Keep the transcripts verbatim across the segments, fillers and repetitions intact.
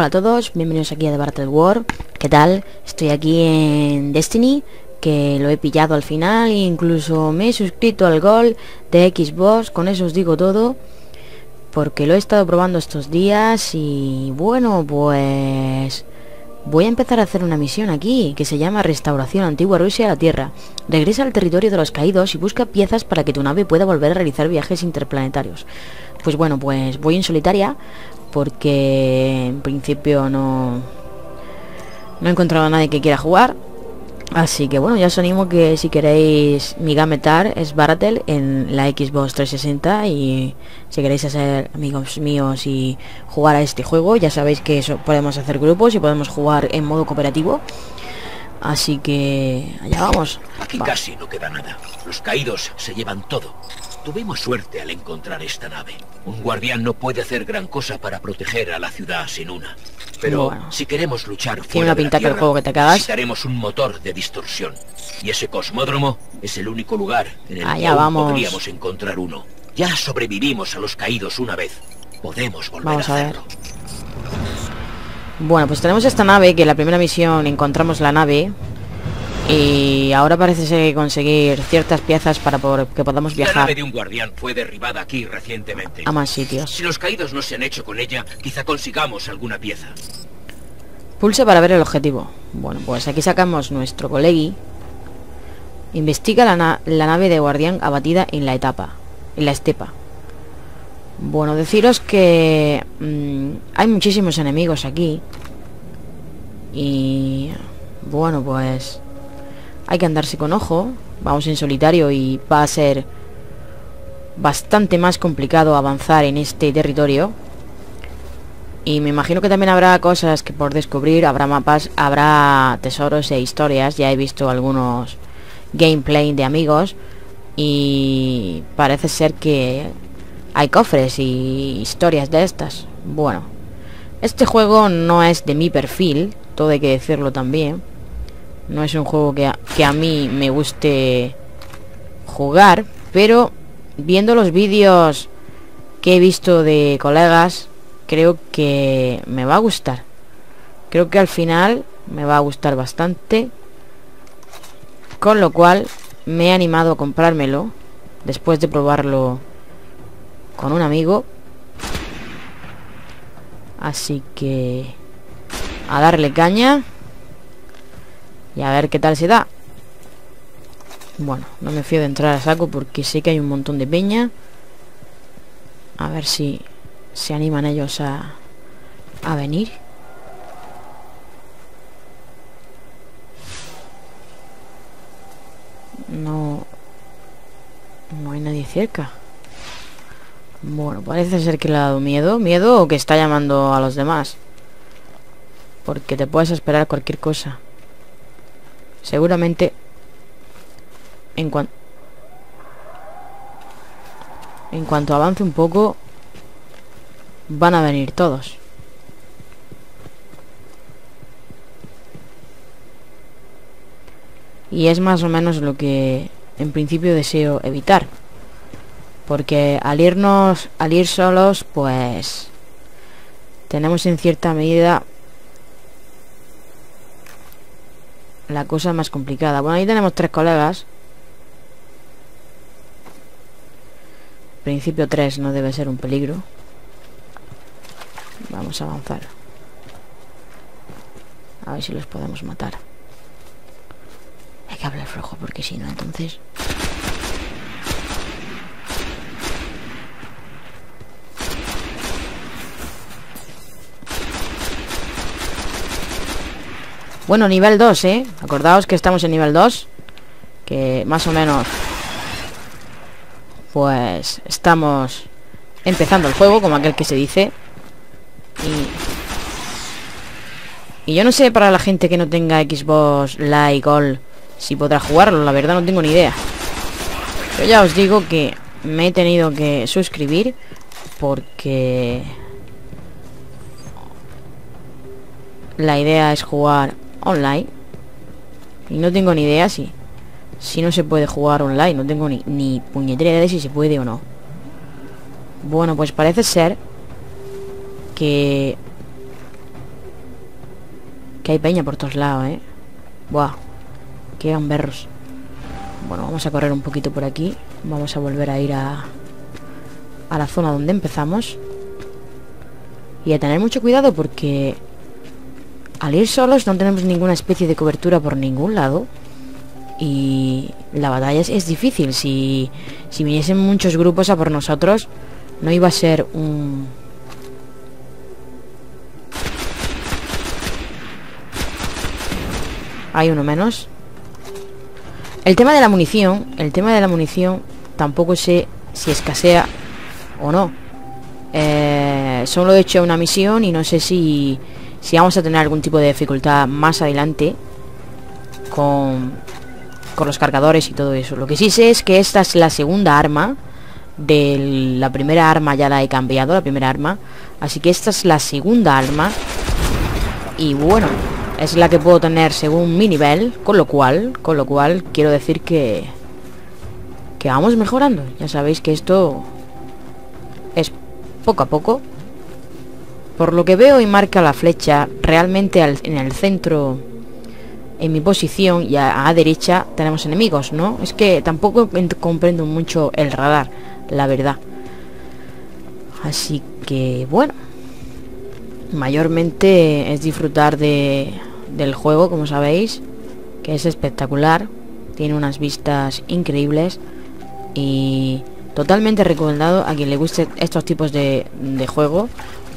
Hola a todos, bienvenidos aquí a The Varatel World. ¿Qué tal? Estoy aquí en Destiny, que lo he pillado al final e incluso me he suscrito al Gold de Xbox. Con eso os digo todo, porque lo he estado probando estos días. Y bueno, pues voy a empezar a hacer una misión aquí que se llama Restauración Antigua Rusia a la Tierra. Regresa al territorio de los caídos y busca piezas para que tu nave pueda volver a realizar viajes interplanetarios. Pues bueno, pues voy en solitaria, porque en principio no, no he encontrado a nadie que quiera jugar. Así que bueno, ya os animo que si queréis, mi gametar es Varatel en la Xbox trescientos sesenta. Y si queréis hacer amigos míos y jugar a este juego, ya sabéis que eso, podemos hacer grupos y podemos jugar en modo cooperativo. Así que allá vamos. Aquí Va. Casi no queda nada. Los caídos se llevan todo. Tuvimos suerte al encontrar esta nave. Un guardián no puede hacer gran cosa para proteger a la ciudad sin una. Pero bueno, si queremos luchar fuera de la tierra, necesitaremos un motor de distorsión. Y ese cosmódromo es el único lugar en el que podríamos encontrar uno. Ya sobrevivimos a los caídos una vez. Podemos volver Vamos a hacerlo. A bueno, pues tenemos esta nave, que en la primera misión encontramos la nave. Y ahora parece ser conseguir ciertas piezas para por que podamos viajar. La nave de un guardián fue derribada aquí recientemente. A más sitios. Si los caídos no se han hecho con ella, quizá consigamos alguna pieza. Pulsa para ver el objetivo. Bueno, pues aquí sacamos nuestro colegui. Investiga la, na la nave de guardián abatida en la etapa, en la estepa. Bueno, deciros que mmm, hay muchísimos enemigos aquí. Y bueno, pues hay que andarse con ojo. Vamos en solitario y va a ser bastante más complicado avanzar en este territorio. Y me imagino que también habrá cosas que por descubrir, habrá mapas, habrá tesoros e historias. Ya he visto algunos gameplay de amigos y parece ser que hay cofres y historias de estas. Bueno, este juego no es de mi perfil, todo hay que decirlo también. No es un juego que a, que a mí me guste jugar, pero viendo los vídeos que he visto de colegas, creo que me va a gustar. Creo que al final me va a gustar bastante, con lo cual me he animado a comprármelo después de probarlo con un amigo. Así que a darle caña y a ver qué tal se da. Bueno, no me fío de entrar a saco porque sé que hay un montón de peña. A ver si se animan ellos a, a venir. No, no hay nadie cerca. Bueno, parece ser que le ha dado miedo. Miedo o que está llamando a los demás, porque te puedes esperar cualquier cosa. Seguramente en, cuan... en cuanto avance un poco van a venir todos. Y es más o menos lo que en principio deseo evitar, porque al irnos, al ir solos, pues tenemos en cierta medida la cosa más complicada. Bueno, ahí tenemos tres colegas. En principio tres no debe ser un peligro. Vamos a avanzar. A ver si los podemos matar. Hay que hablar flojo, porque si no, entonces bueno, nivel dos, ¿eh? Acordaos que estamos en nivel dos. Que más o menos, pues estamos empezando el juego, como aquel que se dice. Y, y yo no sé para la gente que no tenga Xbox Live Gold si podrá jugarlo. La verdad no tengo ni idea. Pero ya os digo que me he tenido que suscribir, porque la idea es jugar online y no tengo ni idea si si no se puede jugar online. No tengo ni, ni puñetera idea de si se puede o no. Bueno, pues parece ser que Que hay peña por todos lados, eh. Buah, qué gamberros. Bueno, vamos a correr un poquito por aquí. Vamos a volver a ir a A la zona donde empezamos. Y a tener mucho cuidado porque al ir solos no tenemos ninguna especie de cobertura por ningún lado. Y la batalla es, es difícil. Si, si viniesen muchos grupos a por nosotros, no iba a ser un... Hay uno menos. El tema de la munición, el tema de la munición, tampoco sé si escasea o no. Eh, solo he hecho una misión y no sé si, si vamos a tener algún tipo de dificultad más adelante con, con los cargadores y todo eso. Lo que sí sé es que esta es la segunda arma. De la primera arma ya la he cambiado, la primera arma. Así que esta es la segunda arma. Y bueno, es la que puedo tener según mi nivel. Con lo cual, con lo cual quiero decir que Que vamos mejorando. Ya sabéis que esto es poco a poco. Por lo que veo y marca la flecha, realmente al, en el centro, en mi posición y a, a derecha tenemos enemigos, ¿no? Es que tampoco comprendo mucho el radar, la verdad. Así que bueno, mayormente es disfrutar de, del juego, como sabéis, que es espectacular. Tiene unas vistas increíbles y totalmente recomendado a quien le guste estos tipos de, de juego,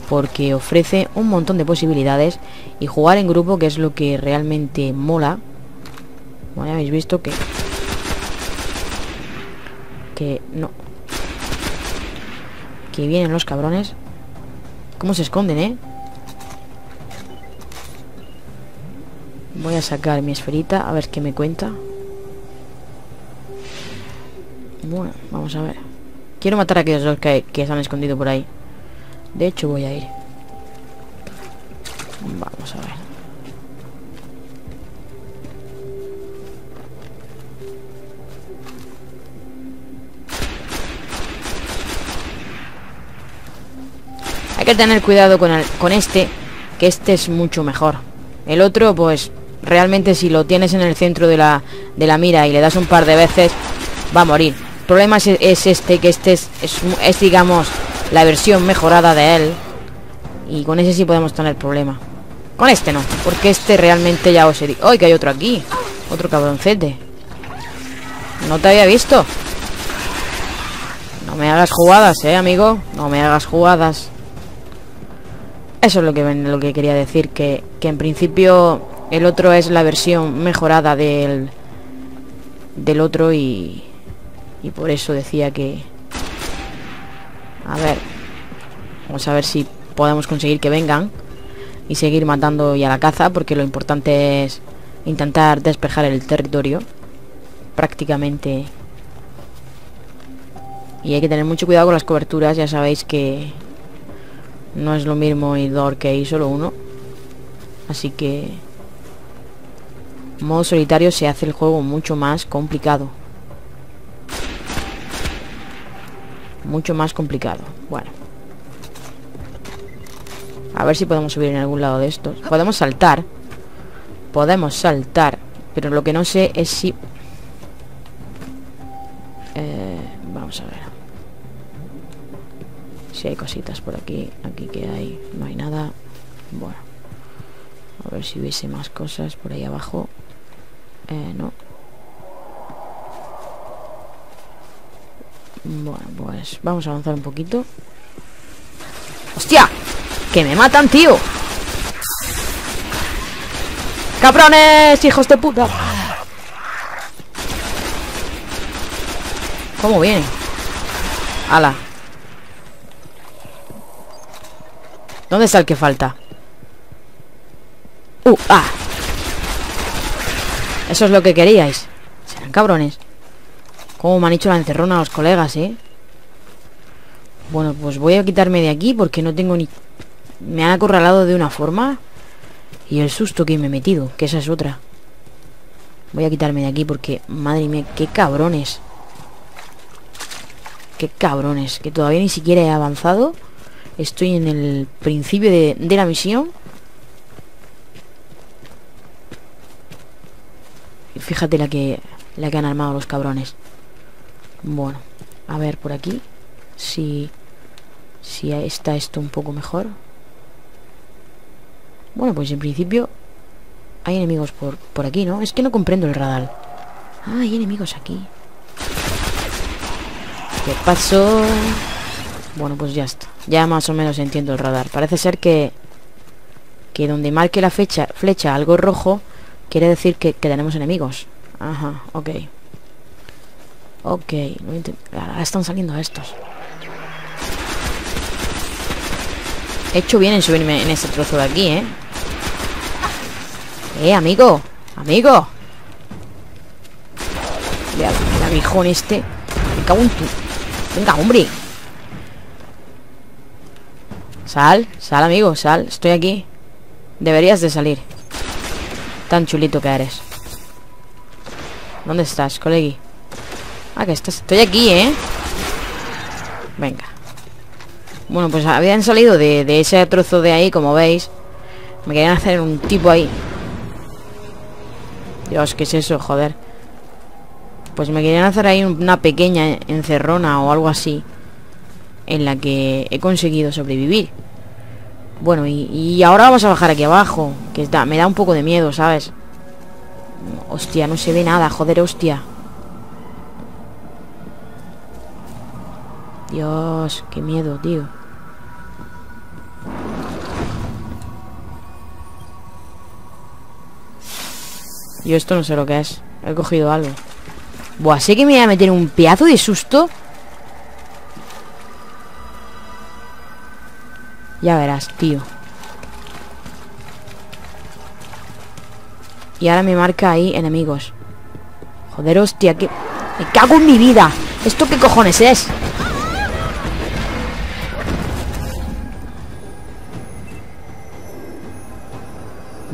porque ofrece un montón de posibilidades y jugar en grupo, que es lo que realmente mola. Bueno, ya habéis visto que que no, que vienen los cabrones. Cómo se esconden, eh. Voy a sacar mi esferita a ver qué me cuenta. Bueno, vamos a ver. Quiero matar a aquellos dos que, que se han escondido por ahí. De hecho, voy a ir. Vamos a ver. Hay que tener cuidado con, el, con este, que este es mucho mejor. El otro, pues, realmente si lo tienes en el centro de la, de la mira y le das un par de veces, va a morir. El problema es, es este, que este es, es, es, digamos, la versión mejorada de él. Y con ese sí podemos tener problema. Con este no, porque este realmente ya os he dicho. ¡Ay, que hay otro aquí! Otro cabroncete. No te había visto. No me hagas jugadas, eh, amigo. No me hagas jugadas. Eso es lo que, lo que quería decir. Que, que en principio el otro es la versión mejorada del, del otro y... Y por eso decía que... A ver... Vamos a ver si podemos conseguir que vengan y seguir matando y a la caza, porque lo importante es intentar despejar el territorio prácticamente. Y hay que tener mucho cuidado con las coberturas. Ya sabéis que no es lo mismo ir dos que ir solo uno. Así que en modo solitario se hace el juego mucho más complicado. Mucho más complicado. Bueno, a ver si podemos subir en algún lado de estos. Podemos saltar. Podemos saltar. Pero lo que no sé es si... Eh, vamos a ver. Si hay cositas por aquí. Aquí que hay. No hay nada. Bueno. A ver si hubiese más cosas por ahí abajo. Eh, no. Bueno, pues vamos a avanzar un poquito. ¡Hostia! ¡Que me matan, tío! ¡Cabrones, hijos de puta! ¿Cómo vienen? ¡Hala! ¿Dónde está el que falta? ¡Uh! ¡Ah! Eso es lo que queríais. Serán cabrones. Como me han hecho la encerrona a los colegas, ¿eh? Bueno, pues voy a quitarme de aquí porque no tengo ni... Me han acorralado de una forma. Y el susto que me he metido, que esa es otra. Voy a quitarme de aquí porque... Madre mía, qué cabrones. Qué cabrones. Que todavía ni siquiera he avanzado. Estoy en el principio de, de la misión. fíjate la que, la que han armado los cabrones. Bueno, a ver por aquí si, si está esto un poco mejor. Bueno, pues en principio hay enemigos por, por aquí, ¿no? Es que no comprendo el radar. Ah, hay enemigos aquí. ¿Qué pasó? Bueno, pues ya está. Ya más o menos entiendo el radar. Parece ser que que donde marque la fecha, flecha algo rojo, quiere decir que, que tenemos enemigos. Ajá, ok. Ok, ahora están saliendo estos. He hecho bien en subirme en este trozo de aquí, ¿eh? ¡Eh, amigo! ¡Amigo! Vea, el aguijón este. Me cago en tu... ¡Venga, hombre! Sal, sal, amigo, sal. Estoy aquí. Deberías de salir. Tan chulito que eres. ¿Dónde estás, colegui? Ah, que estás... Estoy aquí, ¿eh? Venga. Bueno, pues habían salido de, de ese trozo de ahí, como veis. Me querían hacer un tipo ahí. Dios, ¿qué es eso? Joder. Pues me querían hacer ahí una pequeña encerrona o algo así, en la que he conseguido sobrevivir. Bueno, y, y ahora vamos a bajar aquí abajo, que está, me da un poco de miedo, ¿sabes? Hostia, no se ve nada, joder, hostia. Dios, qué miedo, tío. Yo esto no sé lo que es. He cogido algo. Buah, sé que me voy a meter un pedazo de susto. Ya verás, tío. Y ahora me marca ahí enemigos. Joder, hostia, que... ¡Me cago en mi vida! ¿Esto qué cojones es?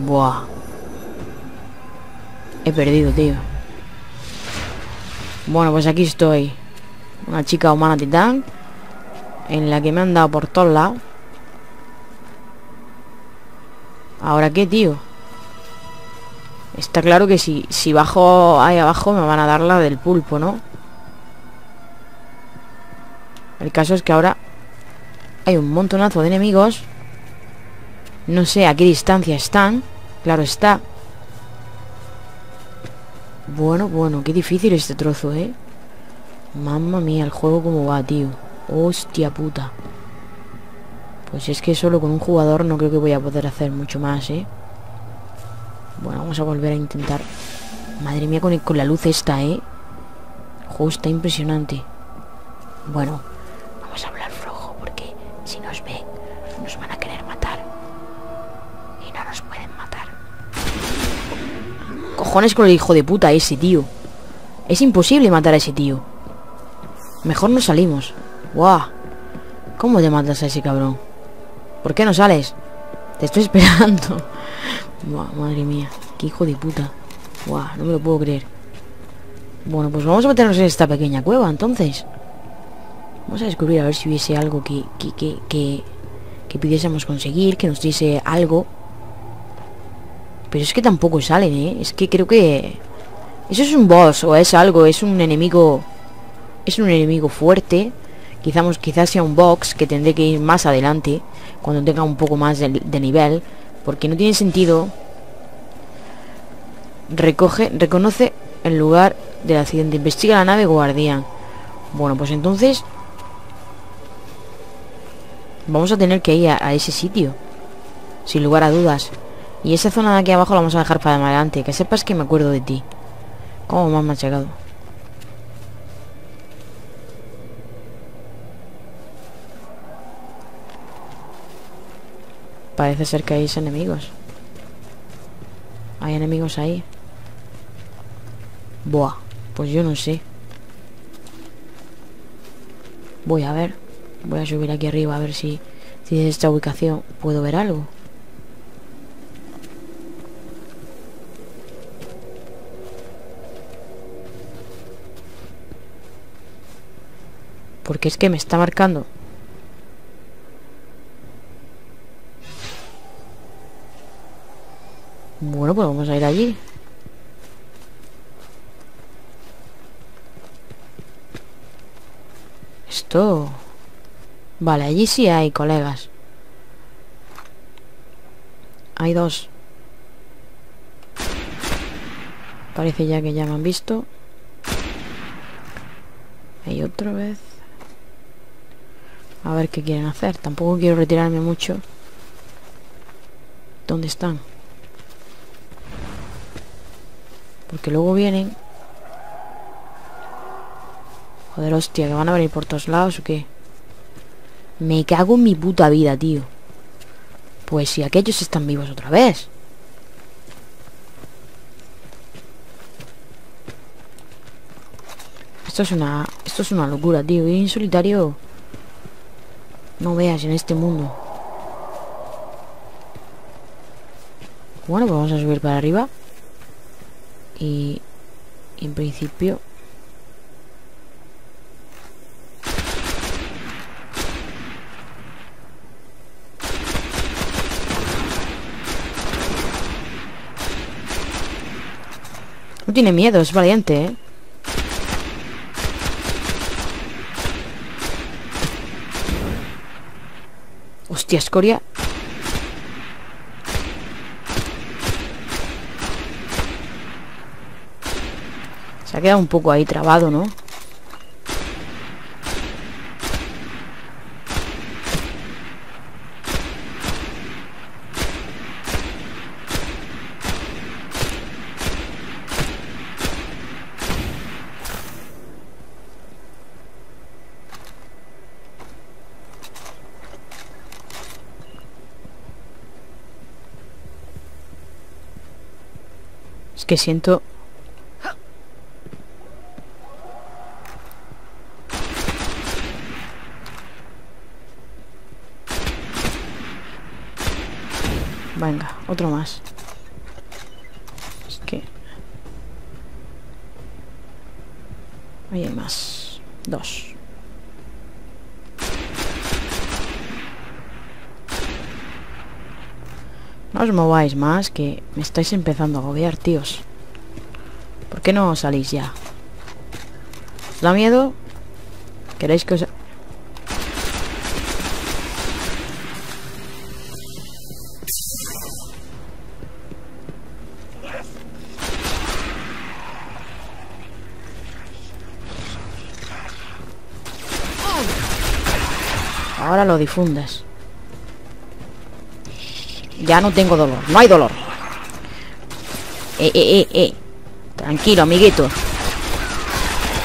Buah. He perdido, tío. Bueno, pues aquí estoy. Una chica humana titán, en la que me han dado por todos lados. ¿Ahora qué, tío? Está claro que si, si bajo ahí abajo me van a dar la del pulpo, ¿no? El caso es que ahora hay un montonazo de enemigos. No sé a qué distancia están. Claro está. Bueno, bueno, qué difícil este trozo, ¿eh? Mamma mía, el juego cómo va, tío. Hostia puta. Pues es que solo con un jugador no creo que voy a poder hacer mucho más, ¿eh? Bueno, vamos a volver a intentar. Madre mía, con, el, con la luz esta, ¿eh? El juego está impresionante. Bueno, vamos a hablar flojo, porque si nos ven, nos van a querer matar. Y no nos pueden matar. Cojones con el hijo de puta ese, tío. Es imposible matar a ese tío. Mejor no salimos. ¡Guau! ¿Cómo te matas a ese cabrón? ¿Por qué no sales? Te estoy esperando. Buah, madre mía, qué hijo de puta. Buah, no me lo puedo creer. Bueno, pues vamos a meternos en esta pequeña cueva, entonces. Vamos a descubrir a ver si hubiese algo que que, que, que, que pudiésemos conseguir, que nos diese algo. Pero es que tampoco salen, ¿eh? Es que creo que... Eso es un boss, o es algo, es un enemigo... Es un enemigo fuerte. Quizás, quizás sea un box que tendré que ir más adelante, cuando tenga un poco más de, de nivel. Porque no tiene sentido. Recoge, reconoce el lugar del accidente. Investiga la nave guardián. Bueno, pues entonces vamos a tener que ir a, a ese sitio, sin lugar a dudas. Y esa zona de aquí abajo la vamos a dejar para adelante. Que sepas que me acuerdo de ti. ¿Cómo me has machacado? Parece ser que hay enemigos. Hay enemigos ahí. Buah, pues yo no sé. Voy a ver. Voy a subir aquí arriba a ver si, si desde esta ubicación puedo ver algo. Porque es que me está marcando. Bueno, pues vamos a ir allí. Esto... Vale, allí sí hay colegas. Hay dos. Parece ya que ya me han visto. Y otra vez. A ver qué quieren hacer. Tampoco quiero retirarme mucho. ¿Dónde están? Porque luego vienen. Joder, hostia, que van a venir por todos lados o qué. Me cago en mi puta vida, tío. Pues si aquellos están vivos otra vez. Esto es una... Esto es una locura, tío. Y en solitario... No veas en este mundo. Bueno, pues vamos a subir para arriba. Y... En principio... No tiene miedo, es valiente, ¿eh? Hostia, escoria. Se ha quedado un poco ahí trabado, ¿no? Que siento... Venga, otro más. Es que... Ahí hay más. Dos. No os mováis más, que me estáis empezando a agobiar, tíos. ¿Por qué no salís ya? ¿Os da miedo? ¿Queréis que os... Ahora lo difundes. Ya no tengo dolor, no hay dolor. Eh, eh, eh, eh. Tranquilo, amiguito.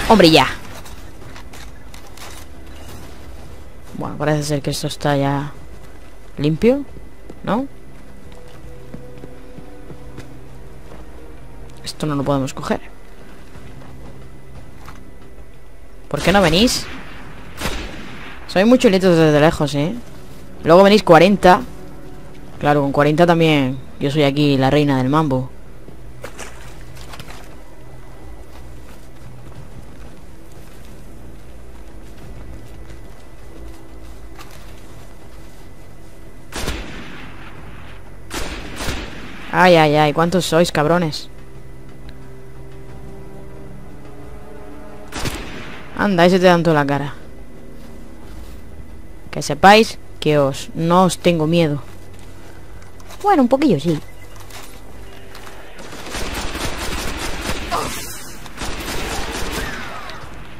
Hombre, ya. Bueno, parece ser que esto está ya limpio, ¿no? Esto no lo podemos coger. ¿Por qué no venís? Soy muy chulitos desde lejos, ¿eh? Luego venís cuarenta. Claro, con cuarenta también. Yo soy aquí la reina del mambo. Ay, ay, ay, ¿cuántos sois, cabrones? Anda, ese te dan toda la cara. Que sepáis que os... no os tengo miedo. Bueno, un poquillo sí.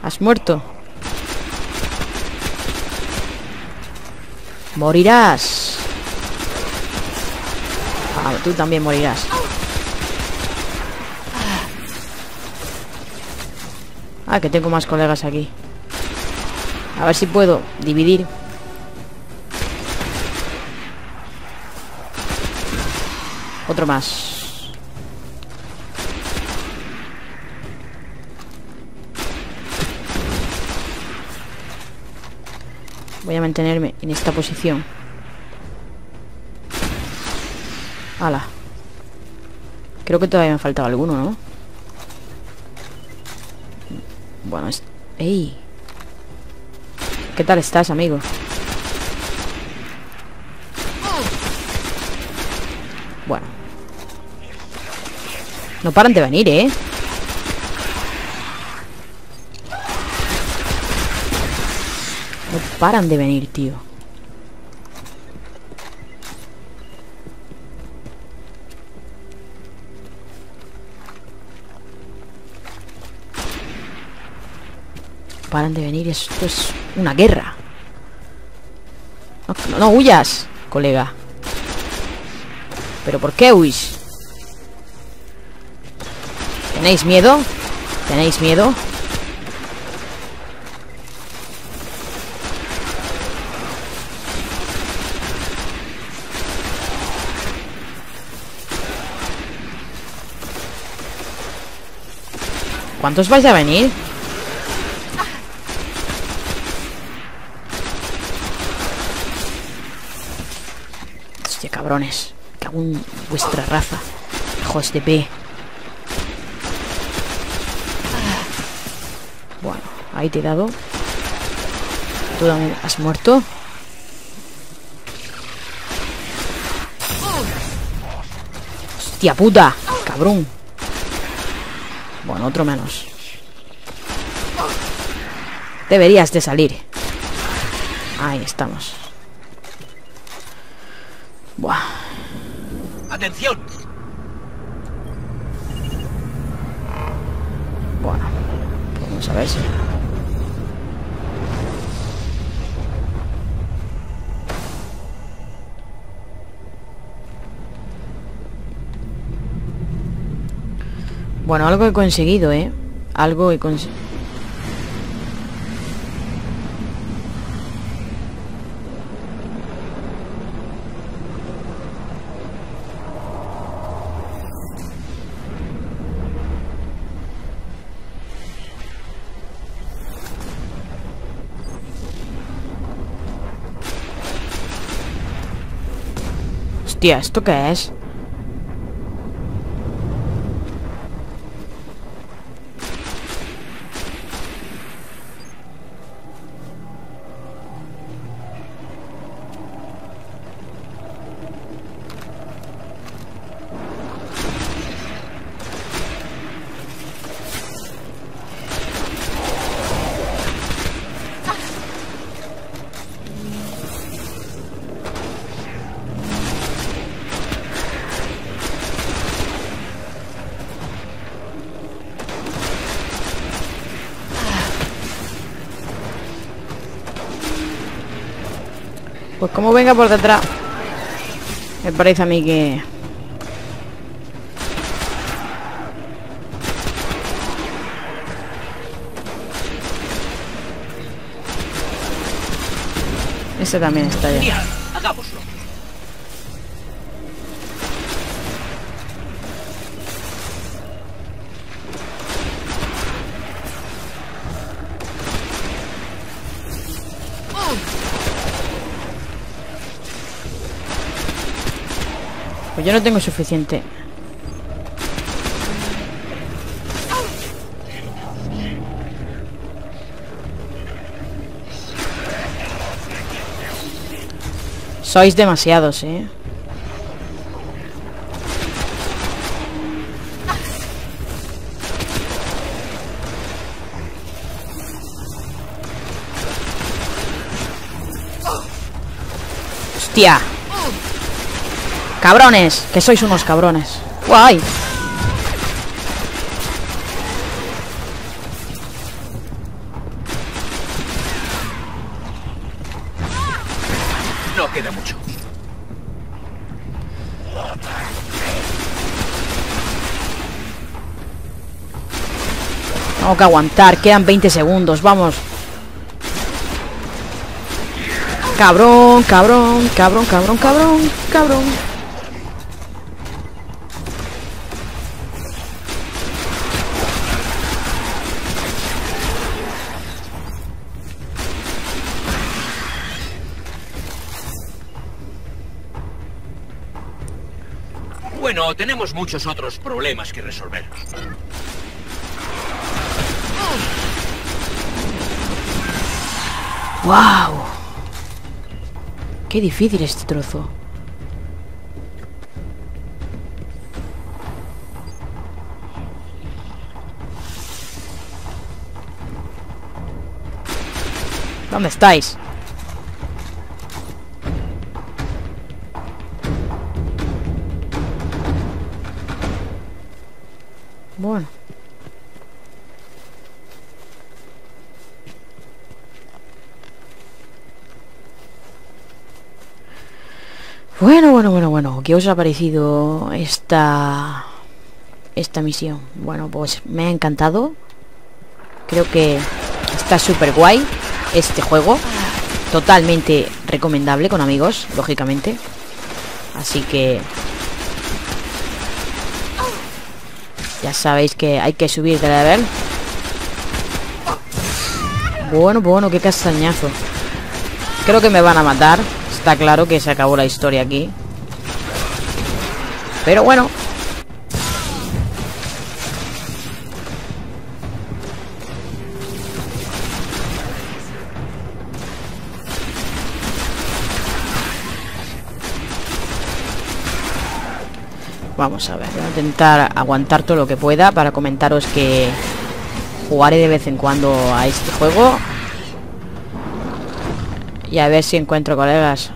Has muerto. Morirás. Ah, tú también morirás. Ah, que tengo más colegas aquí. A ver si puedo dividir. Otro más. Voy a mantenerme en esta posición. Ala. Creo que todavía me faltaba alguno, ¿no? Bueno, es... ¡Ey! ¿Qué tal estás, amigo? Bueno. No paran de venir, ¿eh? paran de venir, tío. Paran de venir, esto es una guerra. No, no, no huyas, colega. ¿Pero por qué huís? ¿Tenéis miedo? ¿Tenéis miedo? ¿Cuántos vais a venir? Hostia, cabrones. Cago en vuestra raza. Hijos de P. Bueno, ahí te he dado. Tú también has muerto. Hostia puta, cabrón. Bueno, otro menos. Deberías de salir. Ahí estamos. Buah. ¡Atención! Bueno, vamos a ver si... Bueno, algo he conseguido, ¿eh? Algo he conseguido. Hostia, ¿esto qué es? Pues como venga por detrás. Me parece a mí que... Ese también está ya. Hagámoslo. Pues yo no tengo suficiente. Sois demasiados, ¿eh? Hostia. Cabrones, que sois unos cabrones. Guay. No queda mucho. Tengo que aguantar, quedan veinte segundos, vamos. Cabrón, cabrón, cabrón, cabrón, cabrón, cabrón. Bueno, tenemos muchos otros problemas que resolver. ¡Wow! ¡Qué difícil este trozo! ¿Dónde estáis? Bueno. Bueno, bueno, bueno, bueno. ¿Qué os ha parecido esta... esta misión? Bueno, pues me ha encantado. Creo que está súper guay este juego. Totalmente recomendable con amigos, lógicamente. Así que... ya sabéis que hay que subir de level. Bueno, bueno, qué castañazo. Creo que me van a matar. Está claro que se acabó la historia aquí. Pero bueno. Vamos a ver, voy a intentar aguantar todo lo que pueda para comentaros que jugaré de vez en cuando a este juego. Y a ver si encuentro colegas.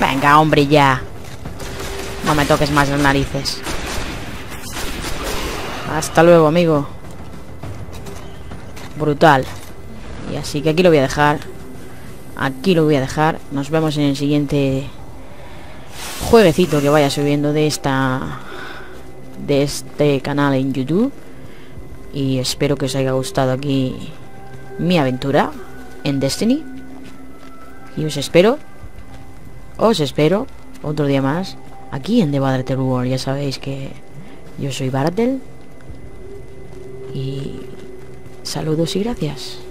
Venga, hombre, ya. No me toques más las narices. Hasta luego, amigo. Brutal. Y así que aquí lo voy a dejar. Aquí lo voy a dejar. Nos vemos en el siguiente jueguecito que vaya subiendo de esta de este canal en YouTube. Y espero que os haya gustado aquí mi aventura en Destiny. Y os espero. Os espero otro día más aquí en The Varatel World. Ya sabéis que yo soy Varatel. Y saludos y gracias.